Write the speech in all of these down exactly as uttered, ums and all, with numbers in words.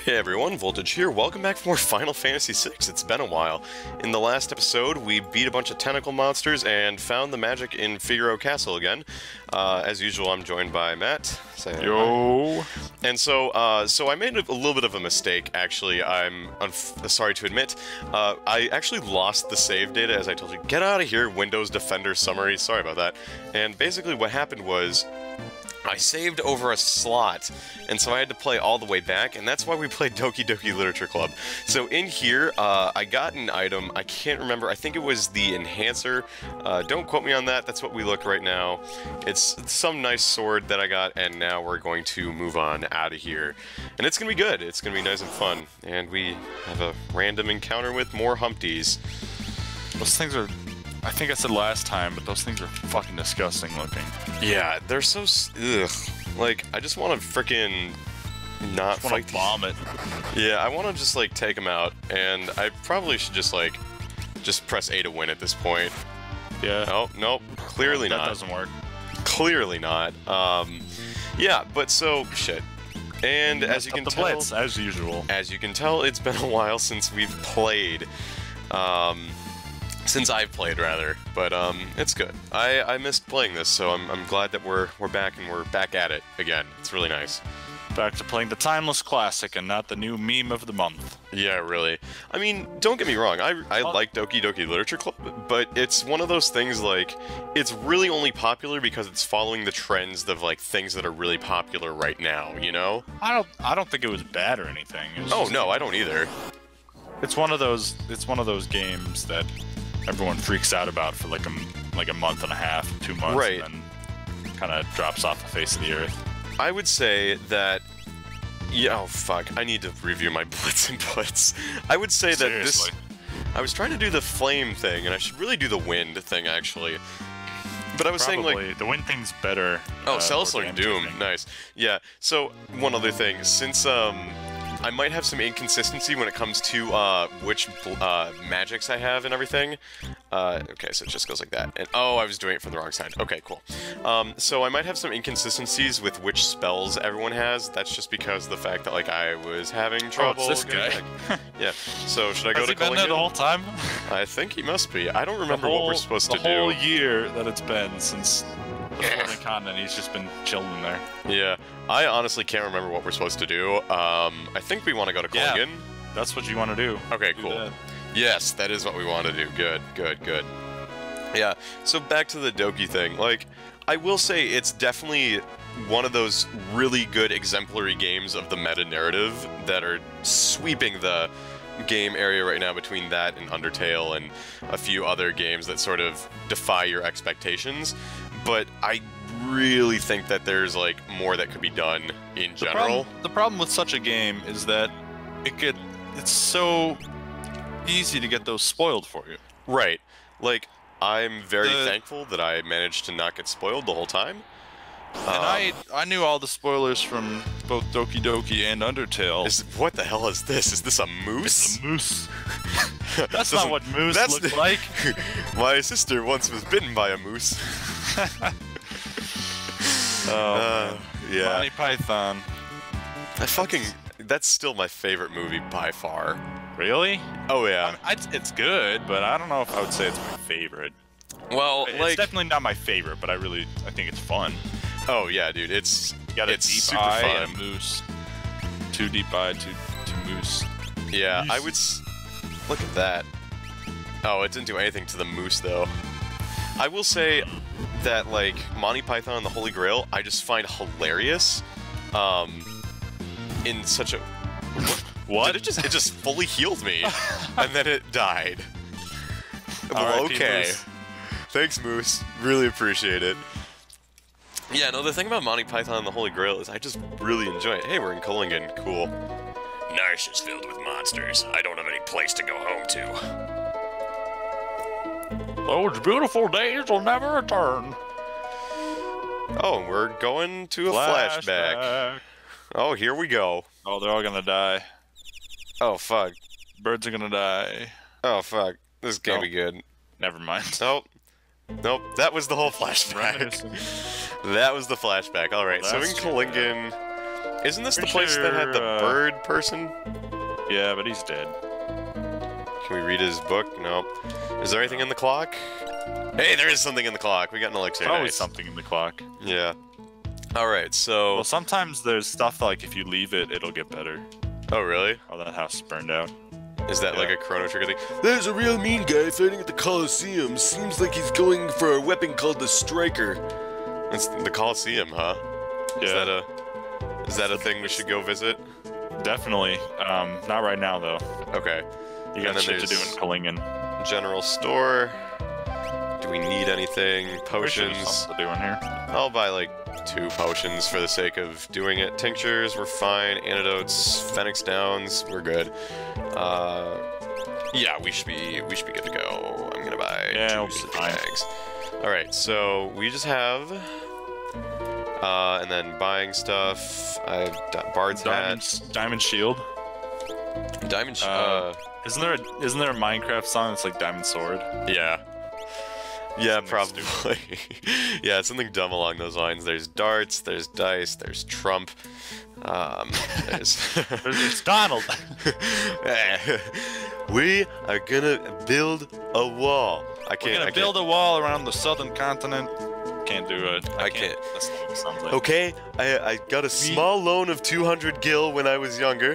Hey everyone, Voltage here. Welcome back for more Final Fantasy six. It's been a while. In the last episode, we beat a bunch of tentacle monsters and found the magic in Figaro Castle again. Uh, as usual, I'm joined by Matt. Say Yo. Hi. And so, uh, so I made a, a little bit of a mistake. Actually, I'm unf sorry to admit. Uh, I actually lost the save data, as I told you. Get out of here, Windows Defender summary. Sorry about that. And basically, what happened was, I saved over a slot, and so I had to play all the way back, and that's why we played Doki Doki Literature Club. So in here, uh, I got an item, I can't remember, I think it was the Enhancer. Uh, don't quote me on that, that's what we look right now. It's some nice sword that I got, and now we're going to move on out of here. And it's going to be good, it's going to be nice and fun. And we have a random encounter with more Humpties. Those things are... I think I said last time, but those things are fucking disgusting looking. Yeah, they're so... Ugh. Like, I just want to frickin' not just fight vomit. Yeah, I want to just, like, take them out, and I probably should just, like, just press A to win at this point. Yeah. Nope, nope. Clearly not. That doesn't work. Clearly not. Um, yeah, but so... Shit. And as you can tell... Blitz, as usual. As you can tell, it's been a while since we've played. Um... Since I've played, rather, but um, it's good. I, I missed playing this, so I'm, I'm glad that we're we're back and we're back at it again. It's really nice. Back to playing the timeless classic and not the new meme of the month. Yeah, really. I mean, don't get me wrong. I I oh. like Doki Doki Literature Club, but it's one of those things like it's really only popular because it's following the trends of like things that are really popular right now. You know? I don't I don't think it was bad or anything. It was oh just, no, I don't either. It's one of those. It's one of those games that everyone freaks out about for like a, like a month and a half, two months, right. And then kind of drops off the face of the earth. I would say that... Yeah, oh, fuck. I need to review my Blitz inputs. I would say Seriously. that this... I was trying to do the flame thing, and I should really do the wind thing, actually. But I was Probably. saying, like... The wind thing's better. Oh, uh, Celes learned Doom. Thing. Nice. Yeah, so one other thing. Since, um... I might have some inconsistency when it comes to uh, which uh, magics I have and everything. Uh, okay, so it just goes like that. And oh, I was doing it from the wrong side. Okay, cool. Um, so I might have some inconsistencies with which spells everyone has. That's just because of the fact that like I was having trouble. Oh, it's this guy. Yeah. So should I go to Kohlingen? Has he been there the whole time? I think he must be. I don't remember whole, what we're supposed to do. The whole year that it's been since. The continent, he's just been chilling there. Yeah, I honestly can't remember what we're supposed to do. Um, I think we want to go to Colgan. Yeah, that's what you want to do. Okay, do cool. That. Yes, that is what we want to do. Good, good, good. Yeah, so back to the Doki thing. Like, I will say it's definitely one of those really good exemplary games of the meta-narrative that are sweeping the game area right now between that and Undertale and a few other games that sort of defy your expectations. But I really think that there's like more that could be done in general. The problem, the problem with such a game is that it could, it's so easy to get those spoiled for you. Right. Like, I'm very the, thankful that I managed to not get spoiled the whole time. And um, I I knew all the spoilers from both Doki Doki and Undertale. Is, what the hell is this? Is this a moose? It's a moose. That's not what moose that's look the, like. My sister once was bitten by a moose. oh, uh, yeah. Monty Python. I fucking... That's still my favorite movie by far. Really? Oh, yeah. I mean, I, it's good, but I don't know if I would say it's my favorite. Well, it's like... It's definitely not my favorite, but I really... I think it's fun. Oh, yeah, dude. It's... You got a it's deep super eye fun. And a moose. Two deep eye, two, two moose. Yeah, moose. I would... S Look at that. Oh, it didn't do anything to the moose, though. I will say... that like Monty Python and the Holy Grail, I just find hilarious. Um, in such a what? Did it just it just fully healed me, and then it died. Well, okay, Moose. Thanks, Moose. Really appreciate it. Yeah, no, the thing about Monty Python and the Holy Grail is I just really enjoy it. Hey, we're in Kohlingen. Cool. Narshe is filled with monsters. I don't have any place to go home to. Those beautiful days will never return. Oh, we're going to a flashback. flashback. Oh, here we go. Oh, they're all gonna die. Oh, fuck. Birds are gonna die. Oh, fuck. This can't nope. be good. Never mind. Nope. Nope. That was the whole flashback. That was the flashback. Alright, well, so in Kohlingen, Isn't this Pretty the place sure, that had the uh, bird person? Yeah, but he's dead. Can we read his book? No. Is there anything in the clock? Hey, there is something in the clock. We got an elixir. Always nice. Something in the clock. Yeah. All right, so... Well, sometimes there's stuff like if you leave it, it'll get better. Oh, really? Oh, that house burned out. Is that yeah. like a Chrono Trigger thing? There's a real mean guy fighting at the Coliseum. Seems like he's going for a weapon called the Striker. That's the Coliseum, huh? Yeah. Is that a... Is that a thing we should go visit? Definitely. Um, not right now, though. Okay. You got shit to do in Kohlingen. General store. Do we need anything? Potions. To do in here. I'll buy, like, two potions for the sake of doing it. Tinctures, we're fine. Antidotes, Phoenix Downs, we're good. Uh, yeah, we should be we should be good to go. I'm gonna buy yeah, two bags. Alright, so we just have... Uh, and then buying stuff. I've Bard's Diamond, hat. Diamond Shield. Diamond Shield. Uh, uh, isn't there a isn't there a Minecraft song that's like Diamond Sword? Yeah. Yeah, something probably. Yeah, it's something dumb along those lines. There's darts. There's dice. There's Trump. Um, there's there's Donald. We are gonna build a wall. I can't. We're gonna I build can't. a wall around the southern continent. Can't do it. I, I can't. can't. Okay, I I got a small loan of two hundred gil when I was younger.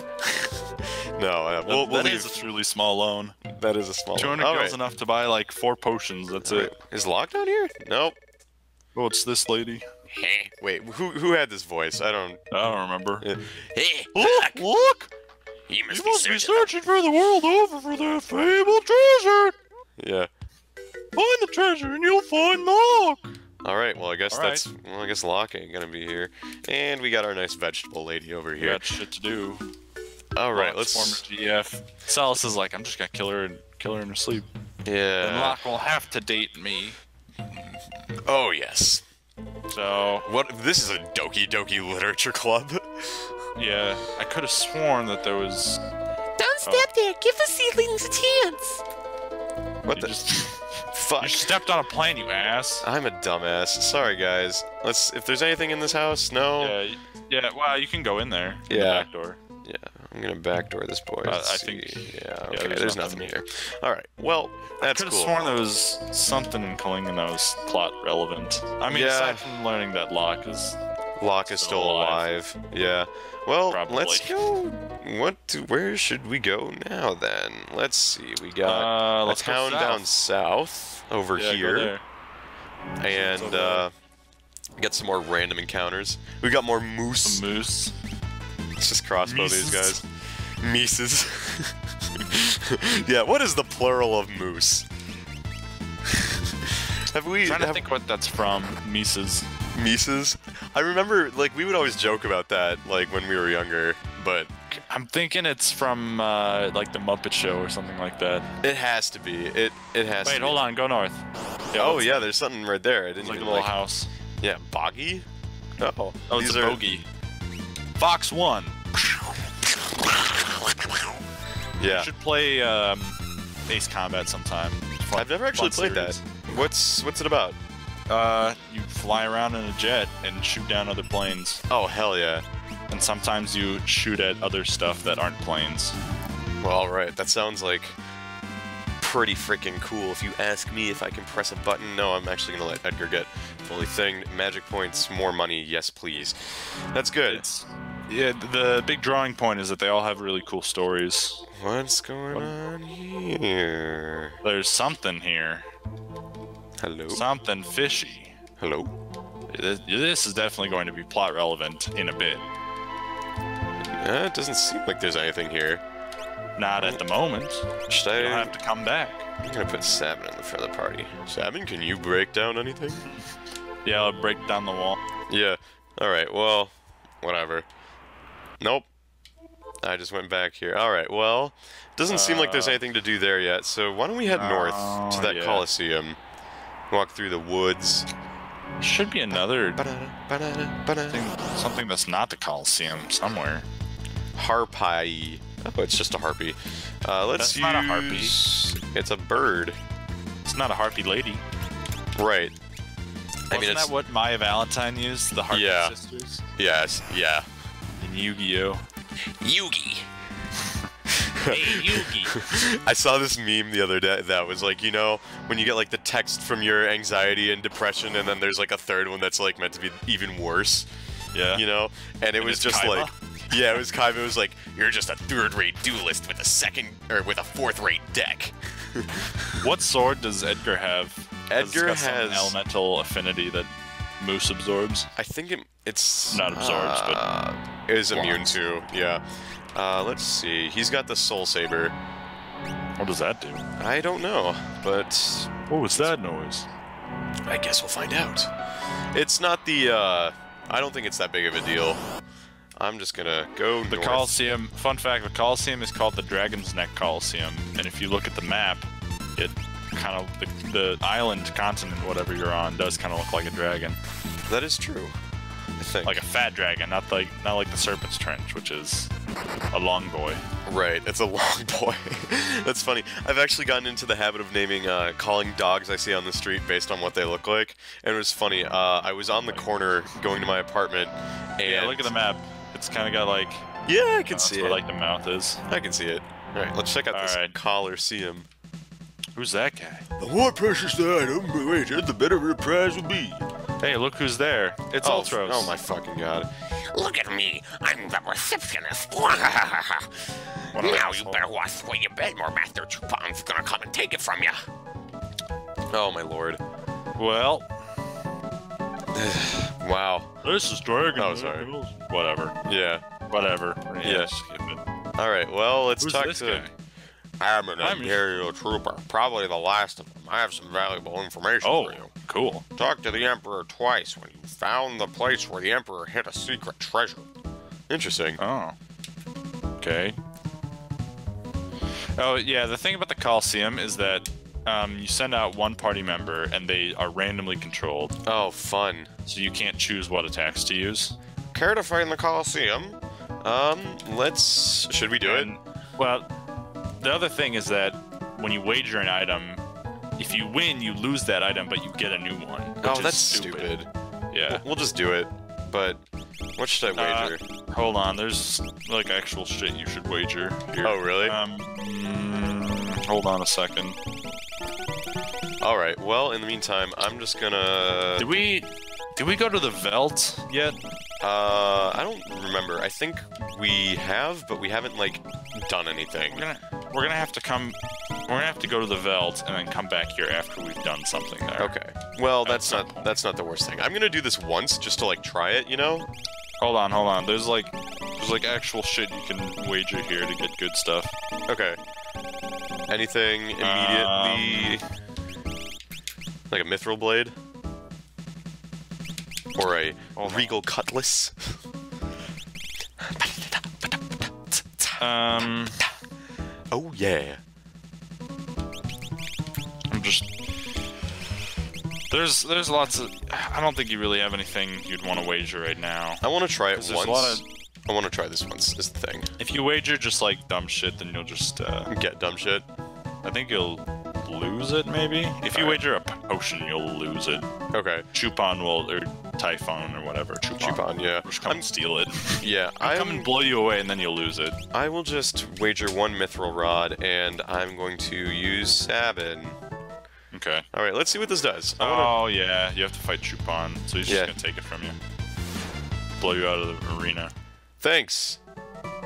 No, uh, we'll, that, we'll that leave. Is a truly small loan. That is a small loan. two hundred gil right. is enough to buy like four potions. That's Wait, it. Is Locke down here? Nope. Oh, it's this lady. Hey. Wait, who who had this voice? I don't. I don't remember. Yeah. Hey, look, Locke. Look! You must, you be, must searching be searching for the world over for that fabled treasure. Yeah. Find the treasure and you'll find Locke. All right. Well, I guess All that's. Right. Well, I guess Locke ain't gonna be here, and we got our nice vegetable lady over here. We got shit to do. All right. Locke's let's form G F. Celes is like, I'm just gonna kill her and kill her in her sleep. Yeah. And Locke will have to date me. Oh yes. So. What? This is a Doki Doki Literature Club. Yeah. I could have sworn that there was. Don't step oh. there. Give the seedlings a chance. What you the? Just... Fuck. You stepped on a plane, you ass. I'm a dumbass. Sorry, guys. Let's. If there's anything in this house, no. Yeah. Yeah. Wow. You can go in there. Yeah. In the back door. Yeah. I'm gonna backdoor this boy. Uh, I see. think. Yeah. Okay. Yeah, there's, there's nothing, nothing here. All right. Well, that's cool. I could have cool. sworn there was something in Colgan that was plot relevant. I mean, yeah. aside from learning that Locke is. Locke is still, still alive. alive. Yeah. Well, Probably. let's go. What? Do, where should we go now then? Let's see. We got uh, a town south. down south over yeah, here, and over uh, get some more random encounters. We got more moose. Some moose. Let's just crossbow Mises. these guys. Mises. Yeah. What is the plural of moose? Have we? I'm trying to have... think what that's from. Mises. Mises. I remember, like, we would always joke about that, like, when we were younger, but... I'm thinking it's from, uh, like, The Muppet Show or something like that. It has to be. It it has Wait, to be. Wait, hold on. Go north. Yeah, oh, yeah, there's something right there. I didn't like even, a little like... house. Yeah, boggy? Uh-oh. Oh, These it's a are... bogey. Fox one. Yeah. You should play, um, Ace Combat sometime. Fun, I've never actually played series. that. What's What's it about? Uh, you fly around in a jet and shoot down other planes. Oh, hell yeah. And sometimes you shoot at other stuff that aren't planes. Well, alright, that sounds like pretty freaking cool. If you ask me if I can press a button, no, I'm actually gonna let Edgar get fully thinged. Magic points, more money, yes please. That's good. It's, yeah, the big drawing point is that they all have really cool stories. What's going what? on here? There's something here. Hello. Something fishy. Hello. This, this is definitely going to be plot relevant in a bit. Uh, it doesn't seem like there's anything here. Not at the moment. Should I? You'll have to come back. I'm gonna put Sabin in the front of the party. Sabin, can you break down anything? Yeah, I'll break down the wall. Yeah. All right. Well, whatever. Nope. I just went back here. All right. Well, doesn't uh, seem like there's anything to do there yet. So why don't we head uh, north to that yeah. Coliseum? Walk through the woods. Should be another ba-da-da, ba-da-da, ba-da-da. Thing, something that's not the Coliseum somewhere. Harpy. Oh, it's just a harpy. Uh, let's that's use... not a harpy. It's a bird. It's not a harpy lady. Right. Wasn't I mean, that it's... what Maya Valentine used? The harpy yeah. sisters. Yes. Yeah. In Yu-Gi-Oh! Yugi! Hey, Yugi! I saw this meme the other day that was like, you know, when you get like the text from your anxiety and depression, and then there's like a third one that's like meant to be even worse. Yeah. You know? And it and was just Kaiba? Like... Yeah, it was Kaiba. It was like, you're just a third-rate duelist with a second... or with a fourth-rate deck. What sword does Edgar have? Edgar has... has... an elemental affinity that Moose absorbs. I think it, it's... Not absorbs, uh, but... It is immune to, yeah. Uh, let's see. He's got the Soul Saber. What does that do? I don't know, but... What was that noise? I guess we'll find out. It's not the, uh... I don't think it's that big of a deal. I'm just gonna go The north. Coliseum... Fun fact, the Coliseum is called the Dragon's Neck Coliseum, and if you look at the map, it kind of... The, the island, continent, whatever you're on, does kind of look like a dragon. That is true, I think. Like a fat dragon, not like, not like the Serpent's Trench, which is a long boy. Right, it's a long boy. That's funny. I've actually gotten into the habit of naming, uh, calling dogs I see on the street based on what they look like, and it was funny. Uh, I was on the corner going to my apartment, and... Yeah, look at the map. It's kind of got like... Yeah, I can uh, see it. Where, like, the mouth is. I can see it. All right, let's check out All this right. Coliseum. Who's that guy? The more precious the item, wagered, the better the prize will be. Hey, look who's there. It's oh, Ultros. Oh my fucking god. Look at me. I'm the receptionist. Now you better watch what you bet, or Master Chupon's gonna come and take it from you. Oh my lord. Well... Wow. This is Dragon. Oh, sorry. Whatever. Yeah. Whatever. Yeah. yeah. Alright, well, let's Who's talk this to... Guy? I'm an I'm Imperial just... Trooper. Probably the last of them. I have some valuable information oh, for you. Cool. Talk to the Emperor twice when you found the place where the Emperor hid a secret treasure. Interesting. Oh. Okay. Oh, yeah, the thing about the Coliseum is that Um, you send out one party member, and they are randomly controlled. Oh, fun. So you can't choose what attacks to use. Care to fight in the Coliseum? Um, let's... Should we do and, it? Well, the other thing is that when you wager an item, if you win, you lose that item, but you get a new one. Oh, that's stupid. stupid. Yeah. We'll just do it, but... What should I wager? Uh, hold on, there's, like, actual shit you should wager here. Oh, really? Um, mm, hold on a second. Alright, well, in the meantime, I'm just gonna... Did we... Did we go to the Veldt yet? Uh, I don't remember. I think we have, but we haven't, like, done anything. We're gonna, we're gonna have to come... We're gonna have to go to the Veldt and then come back here after we've done something there. Okay. Well, that's not point. that's not the worst thing. I'm gonna do this once, just to, like, try it, you know? Hold on, hold on. There's, like... There's, like, actual shit you can wager here to get good stuff. Okay. Anything immediately... Um... Like a mithril blade? Or a oh, regal cutlass? um... Oh, yeah. I'm just... There's there's lots of... I don't think you really have anything you'd want to wager right now. I want to try it once. A lot of... I want to try this once, is the thing. If you wager just, like, dumb shit, then you'll just, uh... Get dumb shit? I think you'll... lose it, maybe? If you right. wager a potion, you'll lose it. Okay. Chupon will, or Typhon, or whatever. Chupon, Chupon yeah. Just come I'm, and steal it. Yeah. I'll come and blow you away, and then you'll lose it. I will just wager one mithril rod, and I'm going to use Sabin. Okay. Alright, let's see what this does. I wanna... Oh, yeah. You have to fight Chupon, so he's yeah. just gonna take it from you. Blow you out of the arena. Thanks,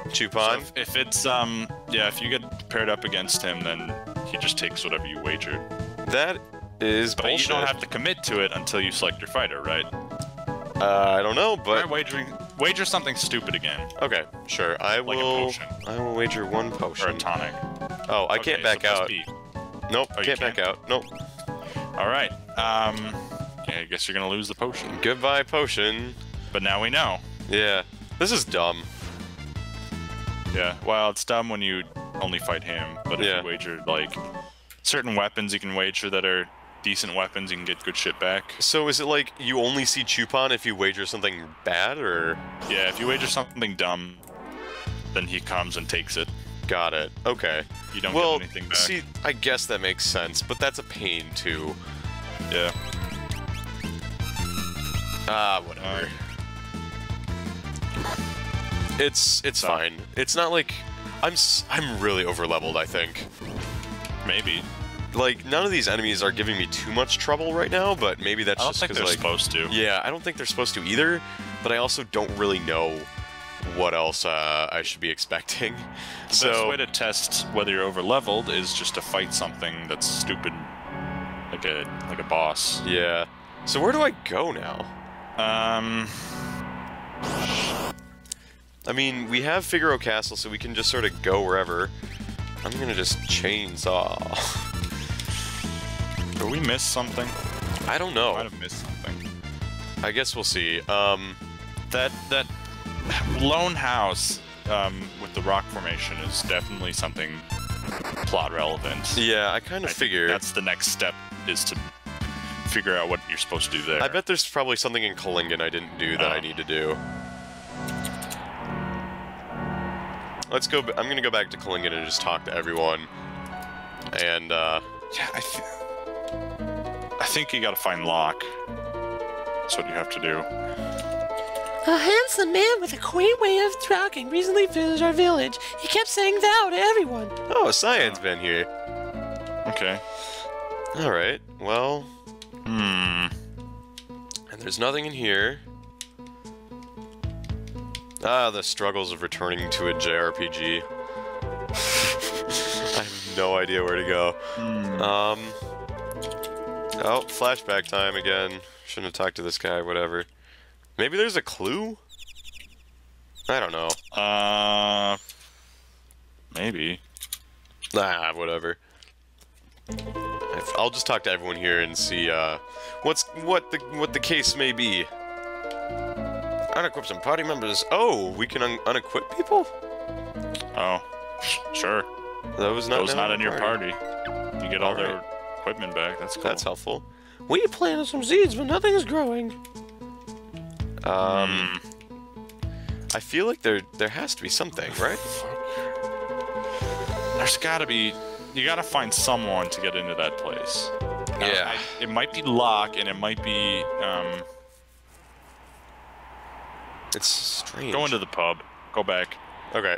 Chupon. So if, if it's, um, yeah, if you get paired up against him, then... He just takes whatever you wagered. That is but bullshit. But you don't have to commit to it until you select your fighter, right? Uh, I don't know, but... Right, wagering, wager something stupid again. Okay, sure. I like will... Like a potion. I will wager one potion. Or a tonic. Oh, I okay, can't back so out. Nope, oh, can't can? back out. Nope. Alright. Um, yeah, I guess you're gonna lose the potion. Goodbye, potion. But now we know. Yeah. This is dumb. Yeah, well, it's dumb when you... only fight him, but if yeah. you wager, like, certain weapons you can wager that are decent weapons, you can get good shit back. So is it like you only see Chupon if you wager something bad, or...? Yeah, if you wager something dumb, then he comes and takes it. Got it. Okay. You don't well, get anything back. See, I guess that makes sense, but that's a pain, too. Yeah. Ah, whatever. Uh, It's it's so. fine. It's not like I'm I'm really overleveled, I think. Maybe. Like, none of these enemies are giving me too much trouble right now, but maybe that's just because, like... I don't think they're like, supposed to. Yeah, I don't think they're supposed to either, but I also don't really know what else uh, I should be expecting. The so, best way to test whether you're over-leveled is just to fight something that's stupid, like a like a boss. Yeah. So where do I go now? Um... I mean, we have Figaro Castle, so we can just sort of go wherever. I'm gonna just chainsaw... Did we miss something? I don't know. I might have missed something. I guess we'll see. Um, that that lone house um, with the rock formation is definitely something plot relevant. Yeah, I kind of figured that's the next step, is to figure out what you're supposed to do there. I bet there's probably something in Kohlingen I didn't do that um. I need to do. Let's go. I'm gonna go back to Kohlingen and just talk to everyone. And uh, yeah, I. Th I think you gotta find Locke. That's what you have to do. A handsome man with a quaint way of talking recently visited our village. He kept saying thou to everyone. Oh, Cyan's been here. Okay. Alright, well... Hmm. And there's nothing in here. Ah, the struggles of returning to a J R P G. I have no idea where to go. Hmm. Um... Oh, flashback time again. Shouldn't have talked to this guy, whatever. Maybe there's a clue? I don't know. Uh... Maybe. Nah, whatever. I'll just talk to everyone here and see, uh... What's... what the... what the case may be. Unequip some party members. Oh, we can un unequip people? Oh. Sure. That was not, that was not in your party. You get all, all right. their... equipment back. That's cool. That's helpful. We planted some seeds, but nothing's growing. Um, I feel like there there has to be something, right? There's got to be. You got to find someone to get into that place. Now, yeah. I, it might be Locke, and it might be. Um, it's strange. Go into the pub. Go back. Okay.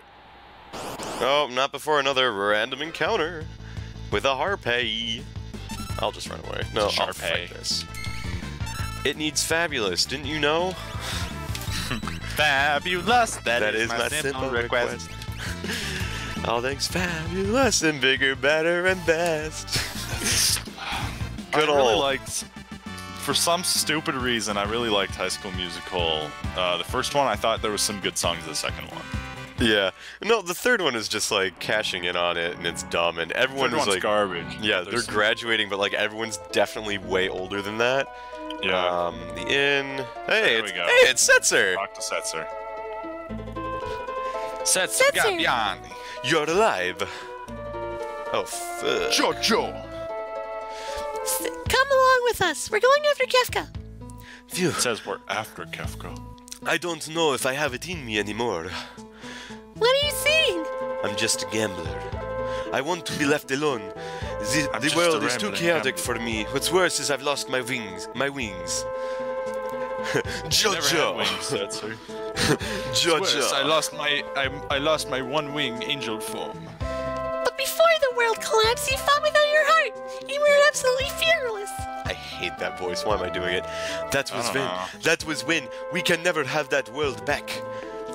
Oh, not before another random encounter with a harpy. I'll just run away. No, I'll fight this. It needs fabulous, didn't you know? Fabulous, that, that is, is my, my simple, simple request. request. All things fabulous and bigger, better, and best. Good I old. Really liked, for some stupid reason, I really liked High School Musical. Uh, the first one, I thought there was some good songs in the second one. Yeah. No, the third one is just, like, cashing in on it, and it's dumb, and everyone is, like... garbage. Yeah, they're graduating, but, like, everyone's definitely way older than that. Yeah. Um, the inn... Hey, it's, hey, it's Setzer! Talk to Setzer. Setzer, Setzer. You're alive. Oh, fuck. Jojo! Come along with us. We're going after Kefka. Phew. It says we're after Kefka. I don't know if I have it in me anymore. What are you seeing? I'm just a gambler. I want to be left alone. The, the world is too chaotic gambler. for me. What's worse is I've lost my wings. My wings. Jojo. Jojo. Jojo. I lost my I, I lost my one wing angel form. But before the world collapsed, you fought without your heart. You were absolutely fearless. I hate that voice. Why am I doing it? That was when. Know. That was when. We can never have that world back.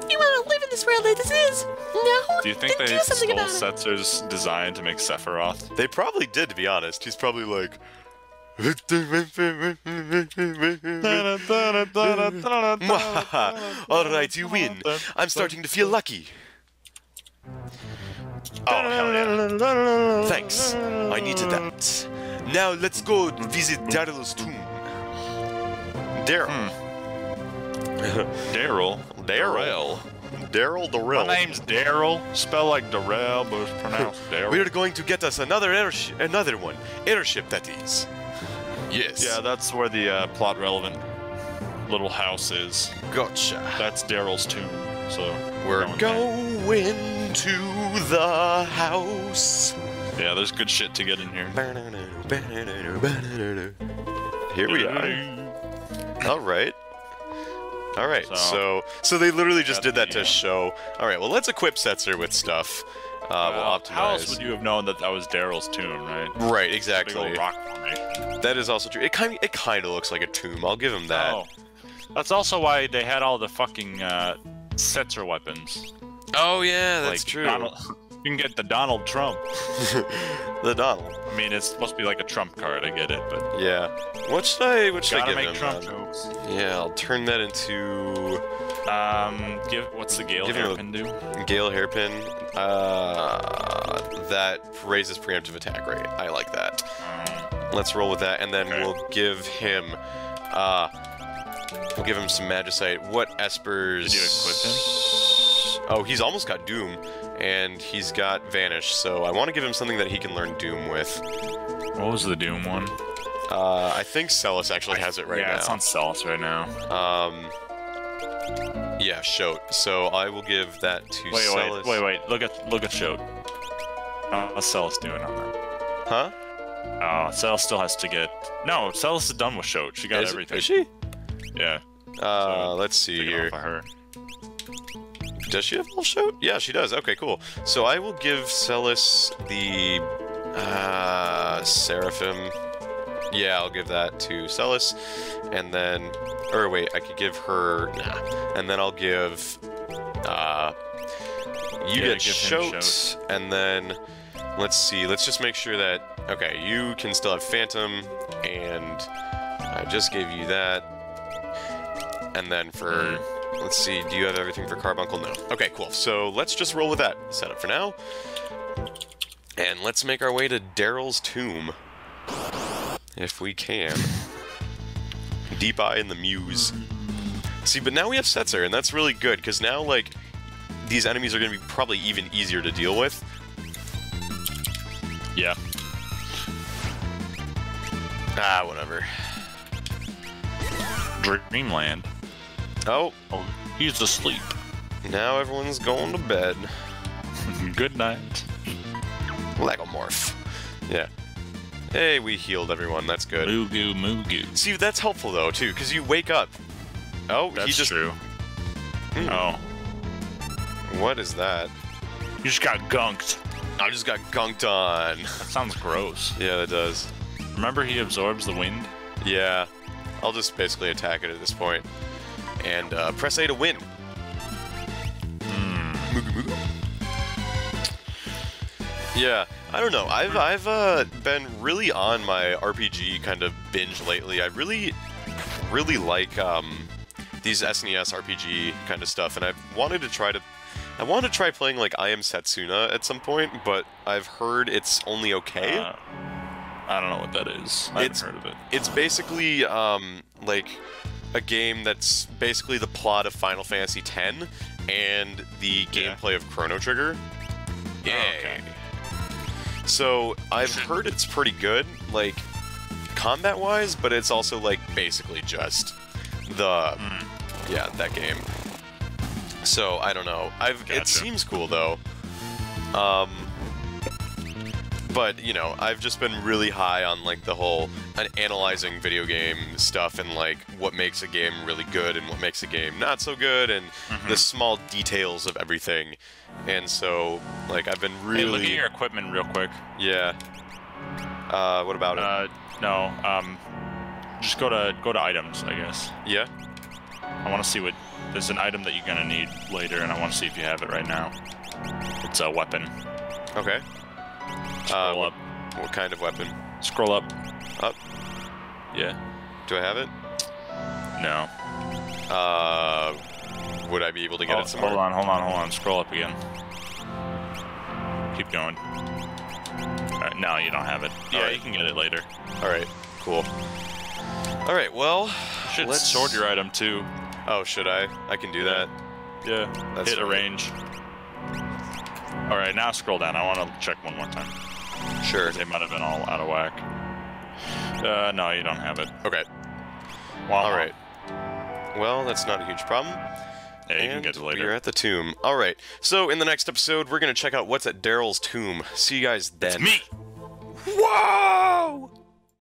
You want to live in this world like this is? No. Do you think they do stole Setzer's design to make Sephiroth? They probably did, to be honest. He's probably like... Alright, you win. I'm starting to feel lucky. Oh, hell yeah. Thanks. I needed that. Now let's go visit Daryl's tomb. Daryl. Hmm. Daryl. Daryl. Daryl Daryl. My name's Daryl. Spell like Darrell, but it's pronounced Daryl. We're going to get us another airship, another one. Airship, that is. Yes. Yeah, that's where the uh, plot relevant little house is. Gotcha. That's Daryl's tomb. So we're going, going to the house. Yeah, there's good shit to get in here. Here we are. All right. All right, so so, so they literally just did that the, to yeah. show. All right, well, let's equip Setzer with stuff. Uh, well, we'll optimize. How else would you have known that that was Daryl's tomb, right? Right, exactly. Big old rock formation. That is also true. It kind of, it kind of looks like a tomb. I'll give him that. Oh. That's also why they had all the fucking uh, Setzer weapons. Oh yeah, that's like true. Donald, you can get the Donald Trump. The Donald. I mean, it's supposed to be like a Trump card. I get it, but yeah. What should I? What should Gotta I give make him? Trump jokes. Yeah, I'll turn that into. Um, give what's the Gale hairpin do? Gale hairpin. Uh, that raises preemptive attack rate. I like that. Mm. Let's roll with that, and then okay. we'll give him. Uh, we'll give him some magicite. What espers? Did you equip him? Oh, he's almost got Doom, and he's got Vanish, so I want to give him something that he can learn Doom with. What was the Doom one? Uh, I think Celes actually I, has it right yeah, now. Yeah, it's on Celes right now. Um, yeah, Shote. So I will give that to wait, Celes. Wait, wait, wait, look at look at Shote. How's Celes doing on that? Huh? Oh, Celes still has to get... No, Celes is done with Shote. She got is, everything. Is she? Yeah. Uh, so let's see here. Does she have full shout? Yeah, she does. Okay, cool. So I will give Celes the uh, Seraphim. Yeah, I'll give that to Celes. And then... Or wait, I could give her... Nah. And then I'll give... Uh, you yeah, get Shote. And then... Let's see. Let's just make sure that... Okay, you can still have Phantom. And I just gave you that. And then for... Mm-hmm. Let's see, do you have everything for Carbuncle? No. Okay, cool. So let's just roll with that setup for now. And let's make our way to Daryl's Tomb. If we can. Deep Eye in the Muse. See, but now we have Setzer, and that's really good, because now, like, these enemies are going to be probably even easier to deal with. Yeah. Ah, whatever. Dreamland. Oh. oh, he's asleep. Now everyone's going to bed. Good night. Legomorph. Yeah. Hey, we healed everyone. That's good. Mugu, Mugu. See, that's helpful though too, because you wake up. Oh, that's he just... true. Mm. Oh. What is that? You just got gunked. I just got gunked on. That sounds gross. Yeah, that does. Remember, he absorbs the wind. Yeah. I'll just basically attack it at this point. And uh, press A to win. Mm. Yeah, I don't know. I've I've uh, been really on my R P G kind of binge lately. I really, really like um, these S N E S R P G kind of stuff, and I wanted to try to, I wanted to try playing like I Am Setsuna at some point, but I've heard it's only okay. Uh, I don't know what that is. I haven't heard of it. It's basically um, like. A game that's basically the plot of Final Fantasy ten and the yeah. gameplay of Chrono Trigger. Yeah. Oh, okay. So I've heard it's pretty good, like combat-wise, but it's also like basically just the mm. yeah that game. So I don't know. I've gotcha. It seems cool though. Um. But, you know, I've just been really high on, like, the whole uh, analyzing video game stuff and, like, what makes a game really good and what makes a game not so good and mm-hmm. the small details of everything. And so, like, I've been really... Hey, look at your equipment real quick. Yeah. Uh, what about uh, it? No, um, just go to, go to items, I guess. Yeah? I want to see what... There's an item that you're going to need later, and I want to see if you have it right now. It's a weapon. Okay. Scroll uh, up. What kind of weapon? Scroll up. Up? Yeah. Do I have it? No. Uh, would I be able to get oh, it somewhere? Hold on, hold on, hold on. Scroll up again. Keep going. Alright, no, you don't have it. Yeah, right. You can get it later. Alright, cool. Alright, well... You should let's... sort your item, too. Oh, should I? I can do yeah. that. Yeah. That's Hit funny. Arrange. Alright, now scroll down. I want to check one more time. Sure. They might have been all out of whack. Uh, no, you don't have it. Okay. Wow. Alright. Well, that's not a huge problem. Yeah, you and can get to later. We're at the tomb. Alright, so in the next episode, we're going to check out what's at Daryl's tomb. See you guys then. It's me! Whoa!